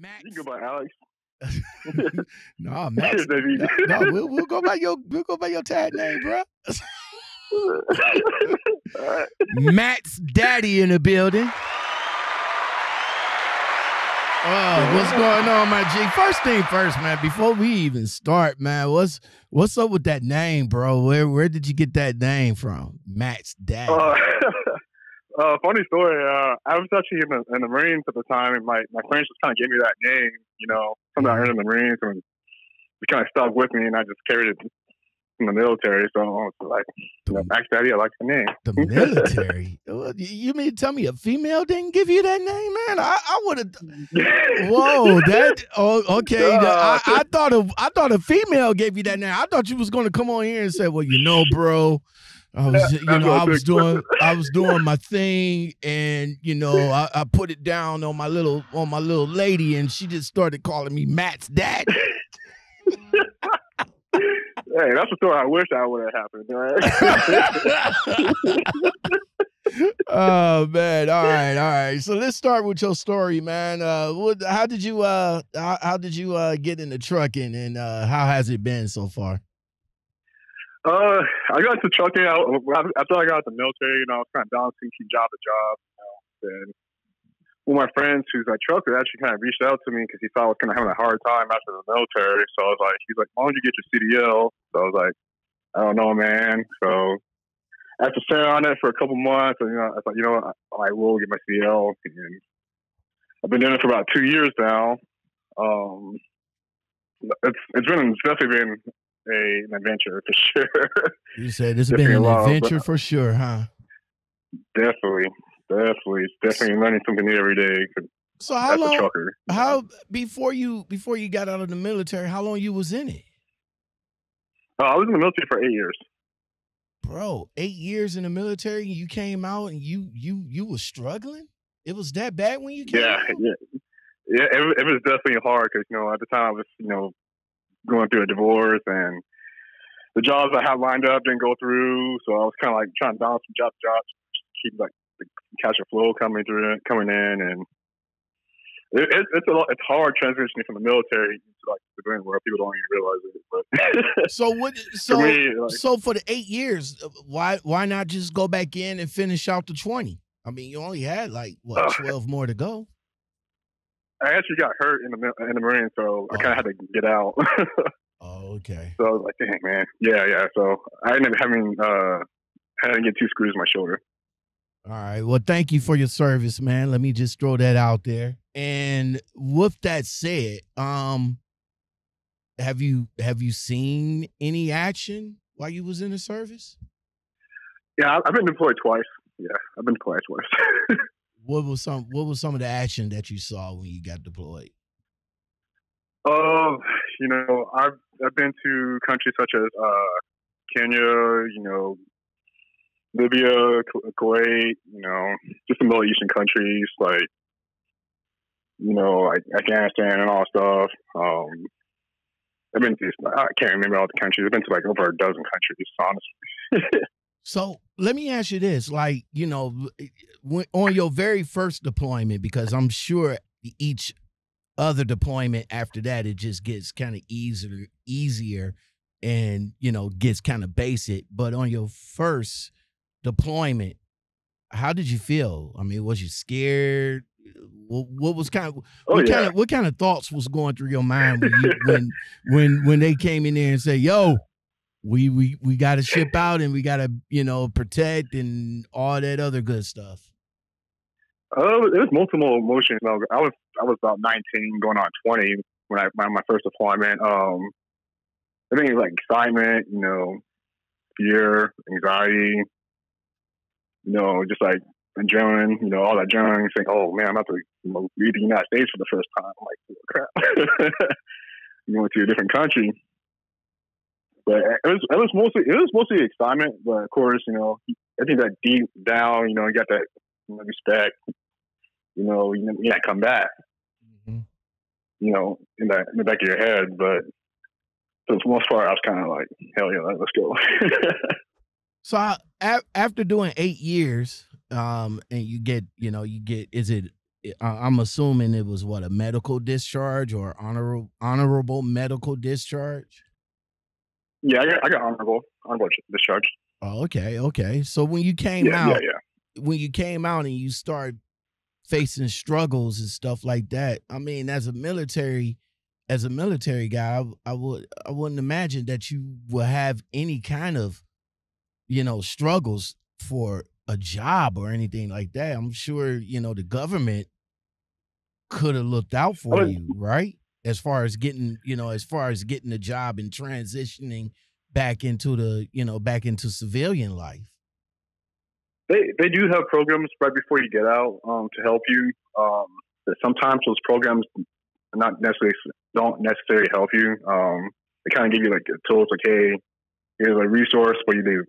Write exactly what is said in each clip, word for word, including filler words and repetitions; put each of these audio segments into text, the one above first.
Max. You can go by Alex. Nah, Max. no, nah, we'll, we'll go by your we'll go by your tag name, bro. Right. Matt's daddy in the building. Oh, what's going on, my G? First thing first, man. Before we even start, man, what's what's up with that name, bro? Where where did you get that name from, Matt's daddy? Uh, uh, funny story. Uh, I was actually in the, in the Marines at the time, and my my friends just kind of gave me that name. You know, something I heard in the Marines, and it kind of stuck with me, and I just carried it. In the military, so I like, you know, Max Daddy, I like the name. The military? You mean tell me a female didn't give you that name, man? I, I would have. Whoa, that. Oh, okay. Uh, I, I thought a, I thought a female gave you that name. I thought you was gonna come on here and say, well, you know, bro, I was, you know, I was doing, I was doing my thing, and you know, I, I put it down on my little, on my little lady, and she just started calling me Max Daddy. Hey, that's the story I wish I would have happened, right? Oh, man. All right. All right. So let's start with your story, man. Uh, what, how did you uh, how, how did you uh, get into trucking, and uh, how has it been so far? Uh, I got into trucking. I, after I got out of the military, you know, I was kind of balancing from job to job. You know, and one of my friends who's like trucker actually kind of reached out to me because he thought I was kind of having a hard time after the military. So I was like, he's like, why don't you get your C D L? So I was like, I don't know, man. So after sitting on it for a couple months, and, you know, I thought, you know, I, I will get my C D L. And I've been doing it for about two years now. Um, it's it's been it's definitely been a, an adventure for sure. You said it's been an long, adventure for sure, huh? Definitely. Definitely, it's definitely learning something new every day. So how long? Trucker. How before you before you got out of the military? How long you was in it? Uh, I was in the military for eight years. Bro, eight years in the military. You came out and you you you was struggling. It was that bad when you came. Yeah, out? yeah, yeah. It, it was definitely hard because you know at the time I was you know going through a divorce and the jobs I had lined up didn't go through. So I was kind of like trying to balance from job to job, keep like. Catch a flow coming through, coming in, and it, it, it's a lot, it's hard transitioning from the military to like the civilian world. People don't even realize it. But so what? So for me, like, so for the eight years, why why not just go back in and finish out the twenty? I mean, you only had like what uh, twelve more to go. I actually got hurt in the in the Marine, so oh. I kind of had to get out. Oh, okay. So I was like, dang man, yeah, yeah. So I ended up having uh, I had to get two screws in my shoulder. All right. Well, thank you for your service, man. Let me just throw that out there. And with that said, um, have you have you seen any action while you was in the service? Yeah, I've been deployed twice. Yeah, I've been deployed twice. What was some What was some of the action that you saw when you got deployed? Oh, uh, you know, I've I've been to countries such as uh, Kenya. You know. Libya, Kuwait, you know, just the Middle Eastern countries, like, you know, like Afghanistan and all stuff. Um, I've been to, I can't remember all the countries. I've been to like over a dozen countries, honestly. So let me ask you this, like, you know, when, on your very first deployment, because I'm sure each other deployment after that, it just gets kind of easier, easier and, you know, gets kind of basic. But on your first deployment, how did you feel? I mean, was you scared? What, what was kind of oh, what yeah. kind of what kind of thoughts was going through your mind when you, when when when they came in there and say, "Yo, we we we got to ship out and we got to you know protect and all that other good stuff." Oh, uh, it was multiple emotions. I was I was about nineteen, going on twenty when I my, my first deployment. Um, I think it was like excitement, you know, fear, anxiety. You know, just like adrenaline, you know, all that adrenaline. You think, oh man, I'm about to you know, leave the United States for the first time. I'm like, oh, crap, you went to a different country. But it was, it was mostly, it was mostly excitement. But of course, you know, I think that deep down, you know, you got that you know, respect. You know, you you gotta come back. Mm-hmm. You know, in that in the back of your head. But for the most part, I was kind of like, hell yeah, let's go. So I, after doing eight years, um, and you get, you know, you get, is it I'm assuming it was what, a medical discharge or honorable honorable medical discharge? Yeah, I got, I got honorable honorable discharge. Oh, okay, okay. So when you came yeah, out, yeah, yeah. when you came out and you start facing struggles and stuff like that, I mean, as a military, as a military guy, I, I would I wouldn't imagine that you would have any kind of, you know, struggles for a job or anything like that. I'm sure, you know, the government could have looked out for you, right? As far as getting, you know, as far as getting a job and transitioning back into the, you know, back into civilian life. They they do have programs right before you get out um, to help you. Um, but sometimes those programs not necessarily don't necessarily help you. Um, they kind of give you like tools, like, hey, here's a resource for you to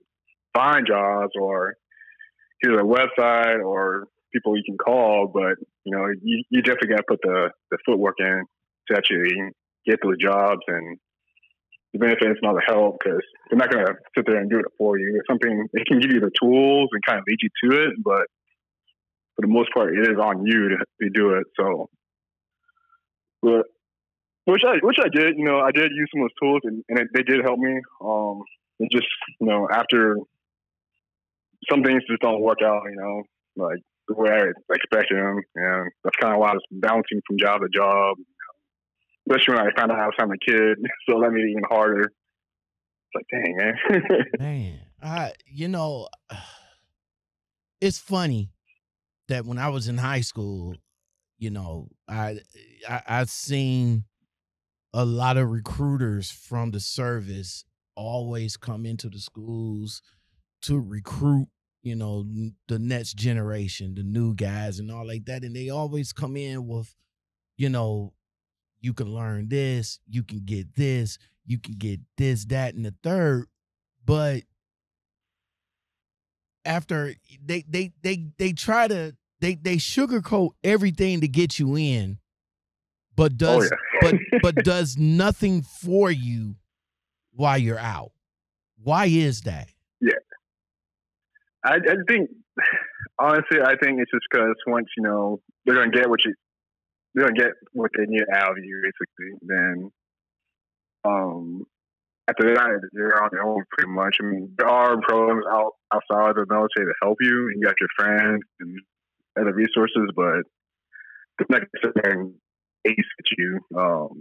find jobs, or here's a website, or people you can call. But you know, you, you definitely got to put the the footwork in to actually get those jobs, and even if it's not a help, because they're not going to sit there and do it for you. It's something, they can give you the tools and kind of lead you to it, but for the most part, it is on you to, to do it. So, but which I which I did, you know, I did use some of those tools, and, and it, they did help me. Um, it just, you know, after some things just don't work out, you know, like the way I expected them, and that's kind of why I was bouncing from job to job. Especially when I found out I was having a kid, so that made it even harder. It's like, dang, man. Man, I, you know, it's funny that when I was in high school, you know, I, I, I seen a lot of recruiters from the service always come into the schools to recruit, you know, the next generation, the new guys and all like that. And they always come in with, you know, you can learn this, you can get this, you can get this, that, and the third. But after they they they they try to they they sugarcoat everything to get you in, but does oh, yeah. but but does nothing for you while you're out. Why is that? Yeah, I, I think honestly, I think it's just because once you know they're gonna get what you. They don't get what they need out of you, basically. Then, um, after that, you're on your own, pretty much. I mean, there are programs out outside the military to help you, and you got your friends and other resources, but they're not going to sit there and ace at you um,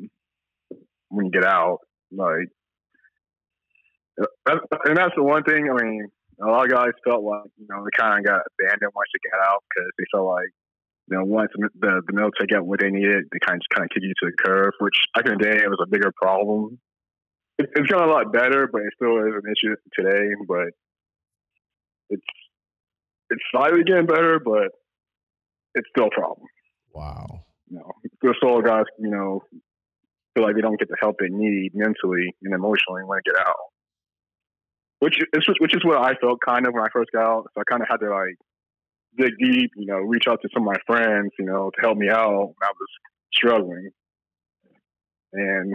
when you get out. Like, and that's the one thing. I mean, a lot of guys felt like, you know, they kind of got abandoned once they got out because they felt like, you know, once the, the military got what they needed, they kind of just kind of kick you to the curb, which back in the day, it was a bigger problem. It, it's gotten a lot better, but it still is an issue today. But it's it's slightly getting better, but it's still a problem. Wow. You know, the soul guys, you know, feel like they don't get the help they need mentally and emotionally when they get out. Which is, which is what I felt kind of when I first got out. So I kind of had to, like, dig deep, you know, reach out to some of my friends, you know, to help me out. I was struggling. And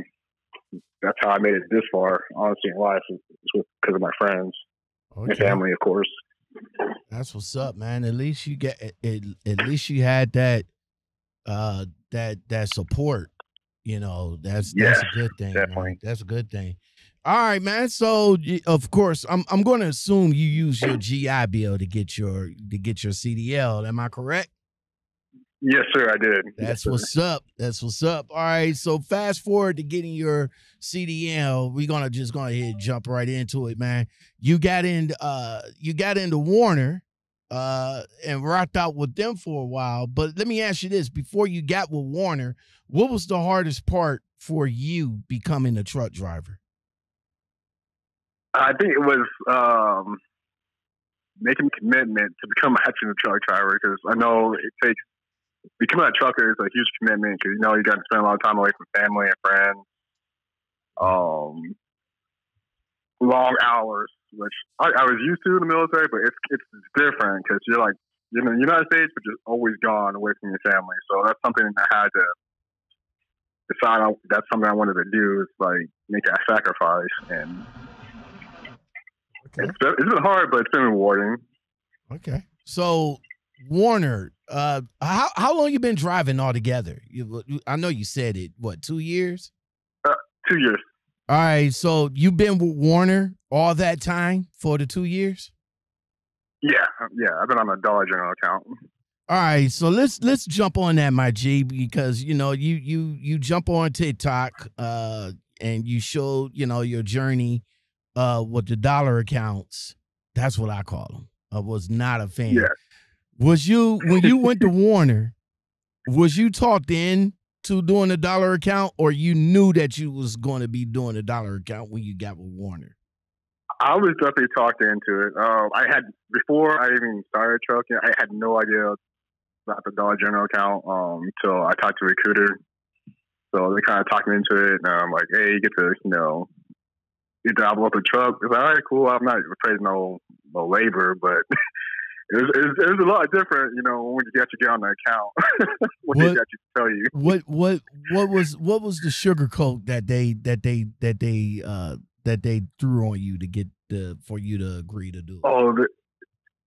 that's how I made it this far, honestly, in life, because of my friends okay. and family, of course. That's what's up, man. At least you get it. At least you had that, uh, that, that support, you know, that's, yeah, that's a good thing. Definitely. That's a good thing. All right, man. So of course, I'm I'm going to assume you use your G I Bill to get your to get your C D L. Am I correct? Yes, sir. I did. That's yes, what's sir. up. That's what's up. All right. So fast forward to getting your C D L. We're gonna just go ahead and jump right into it, man. You got in. Uh, you got into Warner, uh, and rocked out with them for a while. But let me ask you this: before you got with Warner, what was the hardest part for you becoming a truck driver? I think it was um, making a commitment to become an actual truck driver, because I know it takes becoming a trucker is a huge commitment, because you know you got to spend a lot of time away from family and friends, um, long hours, which I, I was used to in the military, but it's it's different because you're like you're in the United States, but you're always gone away from your family. So that's something that I had to decide. I, that's something I wanted to do, is like make that sacrifice. And okay. It's been hard, but it's been rewarding. Okay. So Warner, Uh, how how long you been driving altogether? You, I know you said it. What, two years? Uh, two years. All right. So you've been with Warner all that time for the two years? Yeah, yeah. I've been on a Dollar General account. All right, so let's let's jump on that, my G, because you know you you you jump on TikTok uh, and you show you know your journey uh, with the dollar accounts. That's what I call them. I was not a fan. Yeah. Was you when you went to Warner? Was you talked in to doing a dollar account, or you knew that you was going to be doing a dollar account when you got with Warner? I was definitely talked into it. Uh, I had before I even started trucking. I had no idea about the Dollar General account um, until I talked to a recruiter. So they kind of talked me into it, and I'm like, "Hey, you get to, you know, you double up a truck." It's like, all right, cool. I'm not afraid of no no labor, but it was, it was, it was a lot different, you know, when you got to get on the account. What they got to tell you? What what what was what was the sugarcoat that they that they that they uh, that they threw on you to get the for you to agree to do it? Oh,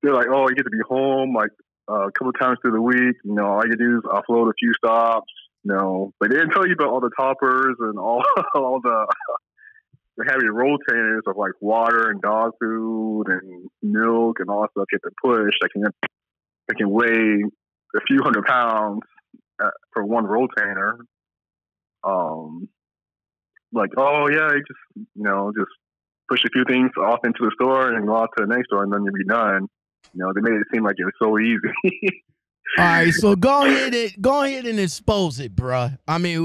they're like, oh, you get to be home like Uh, a couple of times through the week, you know, all you do is offload a few stops, you know. But they didn't tell you about all the toppers and all all the, the heavy rotators of like water and dog food and milk and all that stuff you have to push. That can that can weigh a few hundred pounds uh, for one rotator. Um, like oh yeah, you just you know just push a few things off into the store and go out to the next store and then you'll be done. You know, they made it seem like it was so easy. All right, so go ahead and go ahead and expose it, bruh. I mean,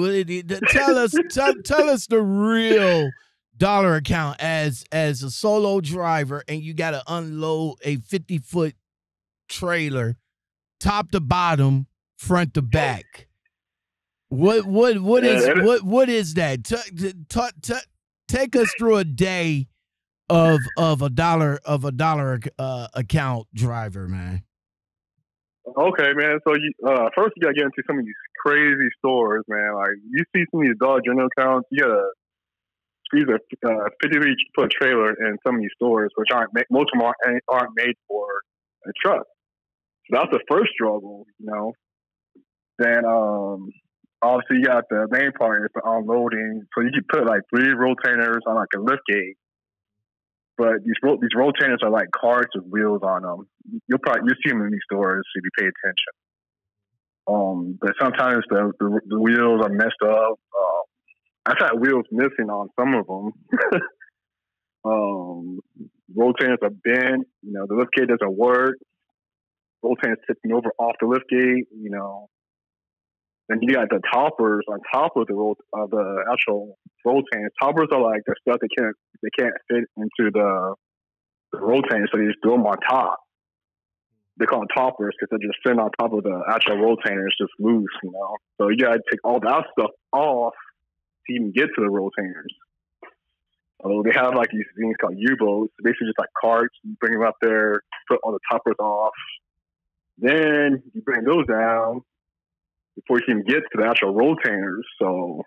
tell us tell, tell us the real dollar account as as a solo driver, and you got to unload a fifty foot trailer, top to bottom, front to back. What what what is what what is that? T t t t take us through a day of of a dollar of a dollar uh, account driver, man. Okay, man. So you uh, first you gotta get into some of these crazy stores, man. Like you see some of these Dollar General accounts, you gotta squeeze a uh, fifty-three foot trailer in some of these stores, which aren't most of them aren't, aren't made for a truck. So that's the first struggle, you know. Then um, obviously you got the main part is the unloading. So you can put like three rotators on like a lift gate. But these ro these rotators are like cars with wheels on them. You'll probably you see them in these stores if you pay attention. Um, but sometimes the, the the wheels are messed up. Uh, I've had wheels missing on some of them. um, rotators are bent. You know the lift gate doesn't work. Rotators tipping over off the lift gate. You know, then you got the toppers on top of the road uh, the actual rotators. Toppers are like the stuff that can't. They can't fit into the, the rotator, so they just throw them on top. They call them toppers because they're just sitting on top of the actual rotator. It's just loose, you know. So you gotta take all that stuff off to even get to the rotators. So they have like these things called U-boats, basically just like carts. You bring them up there, put all the toppers off, then you bring those down before you can get to the actual rotators. So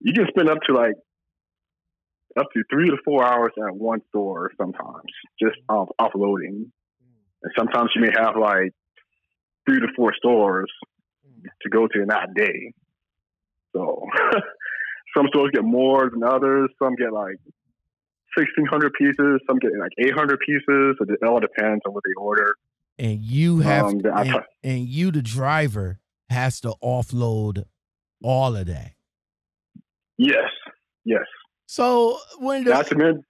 you can spend up to like. Up to three to four hours at one store sometimes, just off offloading. And sometimes you may have like three to four stores to go to in that day. So some stores get more than others. Some get like sixteen hundred pieces. Some get like eight hundred pieces. So it all depends on what they order. And you have, um, to, and, and you, the driver, has to offload all of that. Yes. Yes. So when the,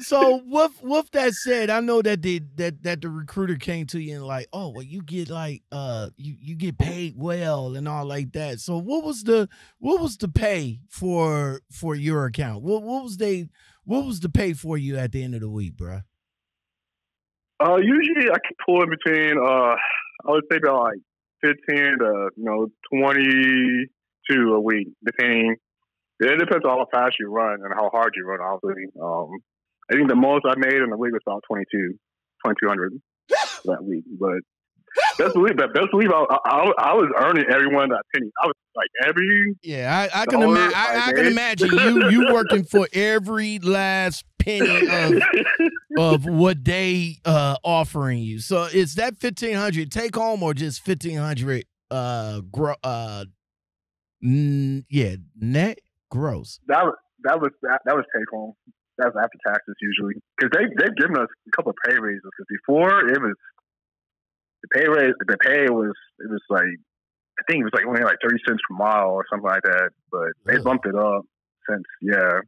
so with with that said, I know that the that that the recruiter came to you and like, oh well, you get like uh you you get paid well and all like that. So what was the what was the pay for for your account? What what was they what was the pay for you at the end of the week, bro? Uh, usually I could pull in between uh I would say about like fifteen to you know twenty two a week, depending. It depends on how fast you run and how hard you run, obviously. Um, I think the most I made in the week was about twenty-two hundred that week. But best believe, best believe I, I, I was earning everyone that penny. I was like every. Yeah, I, I can imagine. I, I, I can imagine you you working for every last opinion of, of what they uh offering you. So is that fifteen hundred take home or just fifteen hundred uh gro uh mm, yeah net gross? That was that was that, that was take home. That's after taxes usually, because they they've given us a couple of pay raises. Because before it was the pay raise, the pay was it was like I think it was like only like thirty cents per mile or something like that. But they really bumped it up since yeah.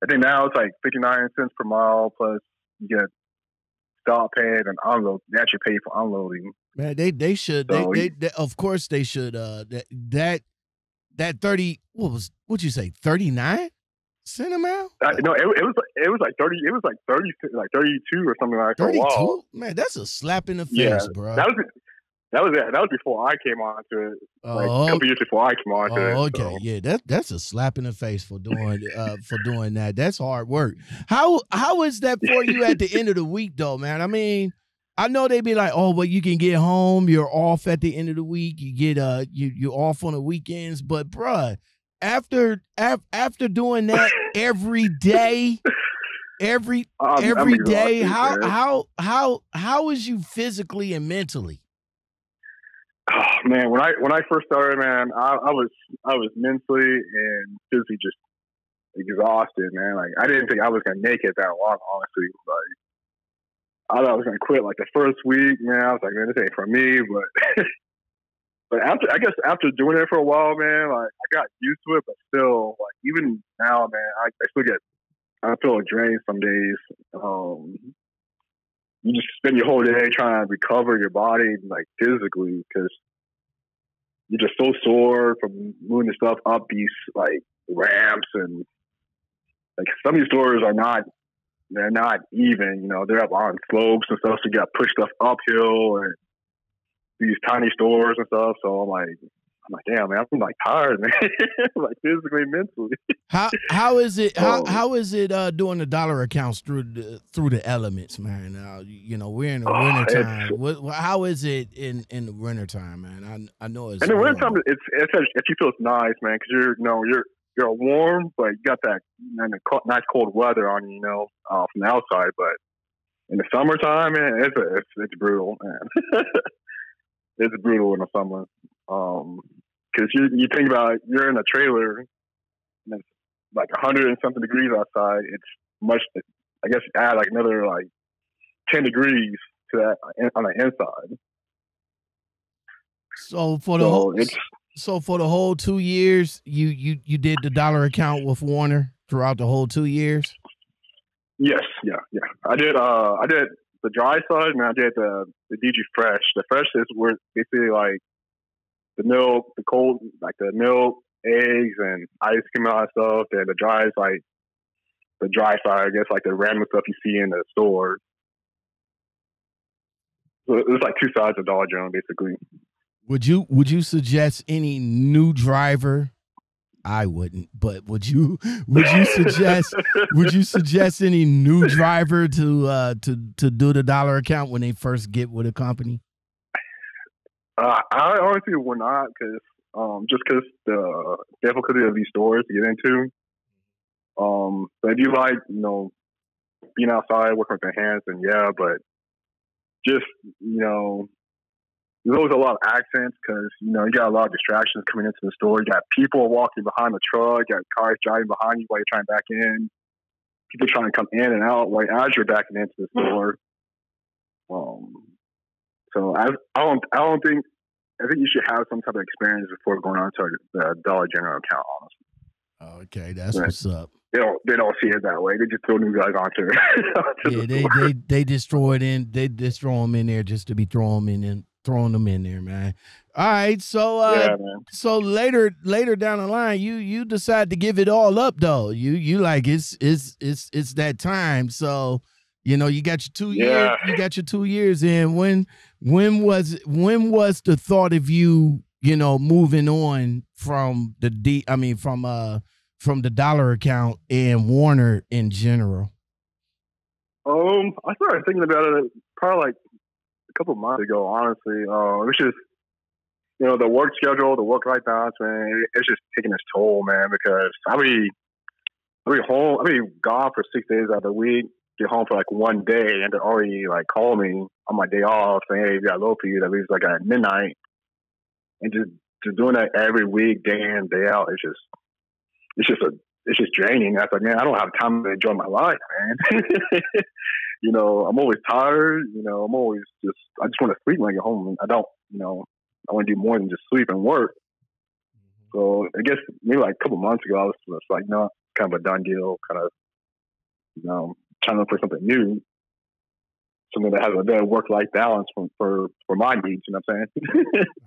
I think now it's like fifty-nine cents per mile, plus you get stall pad and unload. They actually pay for unloading. Man, they they should. So, they, they, they of course they should. Uh, that that that thirty. What was what you say? thirty-nine cent a mile? Uh, no, it, it was it was like thirty. It was like thirty, like thirty-two or something like that. thirty-two. Man, that's a slap in the face, yeah, bro. That was that was that was before I came on to it. Like oh, a couple years before I came on to oh, it. Okay, so. yeah, that that's a slap in the face for doing uh for doing that. That's hard work. How how is that for you at the end of the week though, man? I mean, I know they be like, oh, well, you can get home, you're off at the end of the week, you get uh you you're off on the weekends, but bruh, after af after doing that every day, every um, every I'm day, how man. how how how is you physically and mentally? Oh, man, when I when I first started, man, I, I was I was mentally and physically just exhausted, man. Like I didn't think I was gonna make it that long, honestly. Like I thought I was gonna quit like the first week, man. I was like, man, this ain't for me. But but after I guess after doing it for a while, man, like I got used to it. But still, like even now, man, I, I still get I feel drained some days. Um, You just spend your whole day trying to recover your body, like physically, because you're just so sore from moving stuff up these like ramps and like some of these doors are not they're not even, you know, they're up on slopes and stuff, so you got to push stuff uphill and these tiny stores and stuff. So I'm like, I'm like, damn, man, I'm like tired, man, like physically, mentally. How how is it? How how is it uh, doing the dollar accounts through the through the elements, man? Uh, you know, we're in the oh, winter time. What, how is it in in the winter time, man? I I know it's in the winter time. It's it's actually feels nice, man, because you're you know you're you're warm, but you got that nice cold weather on you, you know, uh, from the outside. But in the summertime, man, it's a, it's it's brutal, man. It's brutal in the summer. Um, cause you, you think about it, you're in a trailer and it's like a hundred and something degrees outside. It's much, I guess add like another like ten degrees to that on the inside. So for the so whole, it's, so for the whole two years, you, you, you did the dollar account with Warner throughout the whole two years. Yes. Yeah. Yeah. I did, uh, I did the dry side and I did the, the D G Fresh. The Fresh is where basically like, the milk, the cold, like the milk, eggs, and ice cream and all that stuff. And the dry is like the dry side, I guess, like the random stuff you see in the store. So it's like two sides of Dollar General, basically. Would you would you suggest any new driver? I wouldn't, but would you would you suggest would you suggest any new driver to uh, to to do the dollar account when they first get with a company? Uh, I honestly would not, cause um, just because the difficulty of these stores to get into. Um, but if you like, you know, being outside, working with your hands, and yeah, but just you know, there's always a lot of accents because you know you got a lot of distractions coming into the store. You got people walking behind the truck, you got cars driving behind you while you're trying to back in. People trying to come in and out while as you're backing into the store. Um. So I I don't I don't think I think you should have some type of experience before going on to the Dollar General account, honestly. Okay, that's yeah. what's up. They don't they don't see it that way. They just throw new guys onto it. Yeah, the they, they they destroy it in they just throw them in there just to be throwing them in and throwing them in there, man. All right, so uh, yeah, so later later down the line, you you decide to give it all up though. You you like it's it's it's it's that time. So you know, you got your two yeah. years. You got your two years in. When, when was, when was the thought of you, you know, moving on from the D? I mean, from uh, from the dollar account and Warner in general. Um, I started thinking about it probably like a couple of months ago. Honestly, uh, it's just you know the work schedule, the work life balance, man. It's just taking its toll, man. Because I mean, I'll be home. I'll be gone for six days out of the week. Get home for like one day, and they already like call me on my day off saying, "Hey, we got low for you." That leaves like at midnight, and just just doing that every week, day in, day out. It's just it's just a it's just draining. I thought, man, I don't have time to enjoy my life, man. You know, I'm always tired. You know, I'm always just I just want to sleep when I get home. I don't, you know, I want to do more than just sleep and work. So I guess maybe like a couple months ago, I was just like, no, kind of a done deal, kind of, you know, trying to look for something new, something that has a better work-life balance for, for for my needs. You know what I'm saying?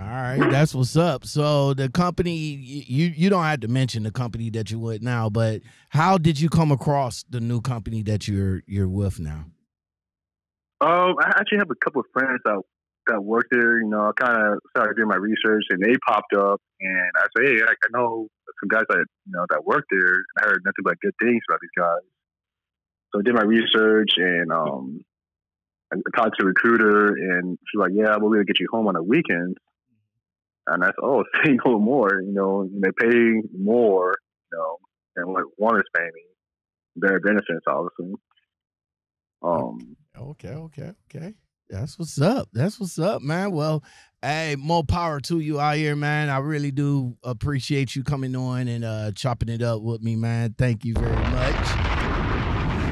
All right, that's what's up. So the company, you you don't have to mention the company that you with now, but how did you come across the new company that you're you're with now? Um, I actually have a couple of friends that. that worked there, you know, I kind of started doing my research and they popped up and I said, hey, I, I know some guys that, you know, that worked there and I heard nothing but good things about these guys. So I did my research and um, I talked to a recruiter and she's like, yeah, we'll really get you home on the weekends. And I said, oh, say no more, you know, and they pay more, you know, than what Warner's paying me. Better benefits, obviously. Um, okay, okay, okay. That's what's up. That's what's up, man. Well, hey, more power to you out here, man. I really do appreciate you coming on and uh, chopping it up with me, man. Thank you very much.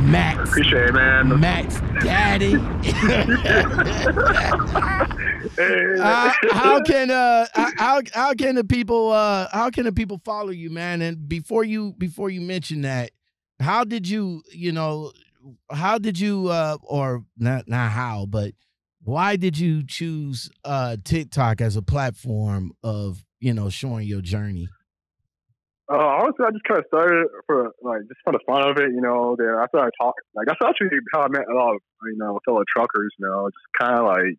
Max. Appreciate it, man. Max Daddy. uh, how can uh how how can the people uh how can the people follow you, man? And before you before you mention that, how did you, you know, how did you uh or not not how, but why did you choose uh, TikTok as a platform of, you know, showing your journey? Uh, honestly, I just kind of started for, like, just for the fun of it, you know, then I started talking. Like, that's actually how I met a lot of, you know, fellow truckers, you know, just kind of, like,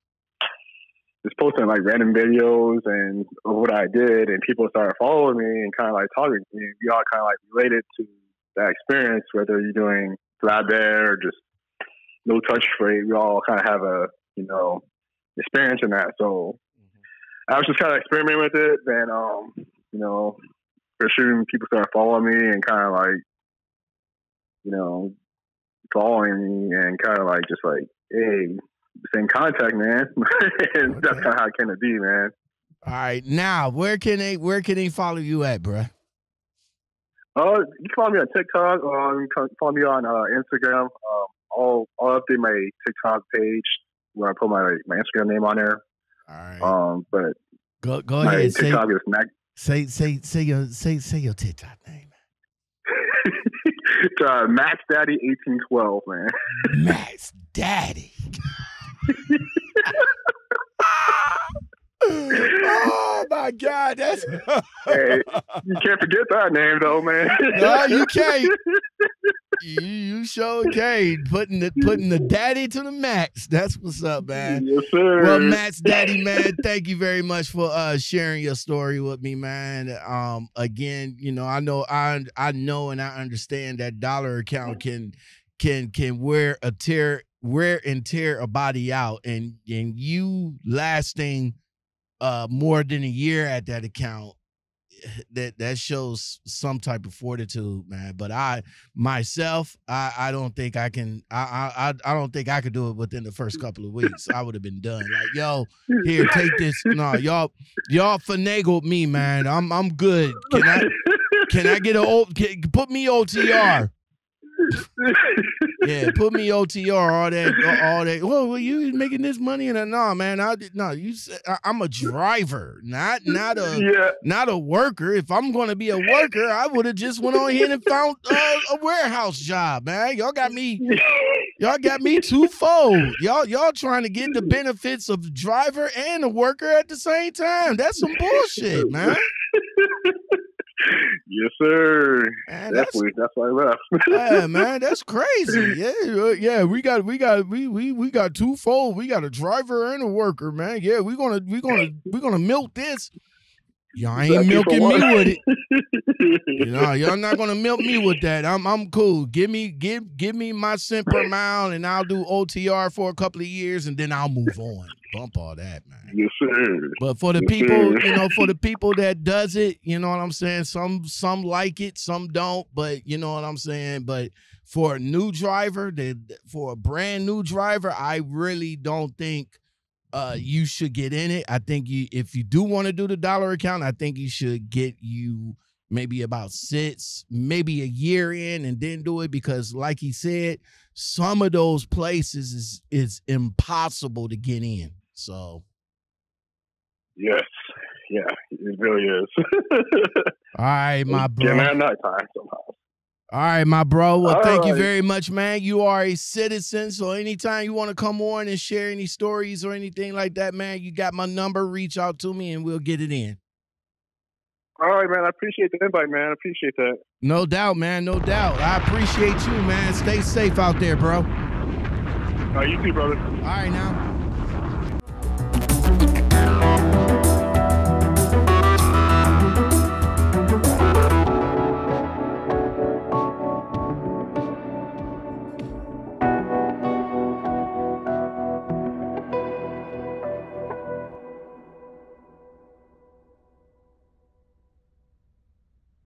just posting, like, random videos and of what I did, and people started following me and kind of, like, talking to me. We all kind of, like, related to that experience, whether you're doing flat there or just no touch freight. We all kind of have a, you know, experience in that. So mm-hmm. I was just kind of experimenting with it. Then, um, you know, for sure, people started following me and kind of like, you know, following me and kind of like just like, hey, same contact, man. And okay. That's kind of how it came to be, man. All right, now where can they where can they follow you at, bruh? Oh, uh, you can follow me on TikTok. Um, you can follow me on uh, Instagram. Um, I'll, I'll update my TikTok page where I put my my Instagram name on there. All right. Um, but go go my ahead. TikTok say, is Mac. Say say say your say say your TikTok name. It's uh, Max Daddy eighteen twelve, man. Max Daddy. Oh my God, that's hey, you can't forget that name though, man. No, you can't. You, you sure can't. Putting the putting the daddy to the max. That's what's up, man. Yes, sir. Well, Max Daddy, man, thank you very much for uh sharing your story with me, man. Um, again, you know, I know I I know and I understand that dollar account can can can wear a tear wear and tear a body out, and and you lasting Uh, more than a year at that account, that that shows some type of fortitude, man. But I myself, I I don't think I can. I I I don't think I could do it within the first couple of weeks. I would have been done. Like, yo, here, take this. No, y'all y'all finagled me, man. I'm I'm good. Can I can I get an old? Can, put me O T R. Yeah, put me O T R, all that, all that. Well, were you making this money? And I, no, man, I did. No, you said I, I'm a driver, not not a yeah. not a worker. If I'm going to be a worker, I would have just went on here and found uh, a warehouse job, man. Y'all got me, y'all got me twofold. Y'all y'all trying to get the benefits of driver and a worker at the same time. That's some bullshit, man. Yes, sir. Man, Definitely. That's, that's why I left. Yeah, man, that's crazy. Yeah, yeah. We got, we got, we we we got twofold. We got a driver and a worker, man. Yeah, we're gonna, we're gonna, we're gonna milk this Y'all ain't milking me with it. You know, y'all not gonna milk me with that. I'm I'm cool. Give me give give me my cent per mile, and I'll do O T R for a couple of years, and then I'll move on. Bump all that, man. Yes, sir. But for the yes, people, sir. you know, for the people that does it, you know what I'm saying. Some some like it, some don't. But you know what I'm saying. But for a new driver, the, for a brand new driver, I really don't think. Uh, you should get in it. I think you, if you do want to do the dollar account, I think you should get you maybe about six, maybe a year in and then do it because like he said, some of those places is, is impossible to get in. So. Yes. Yeah, it really is. All right, my bro. Yeah, man, night time somehow. All right, my bro. Well, All thank right. you very much, man. You are a citizen, so anytime you want to come on and share any stories or anything like that, man, you got my number. Reach out to me, and we'll get it in. All right, man. I appreciate the invite, man. I appreciate that. No doubt, man. No doubt. I appreciate you, man. Stay safe out there, bro. All right, you too, brother. All right, now.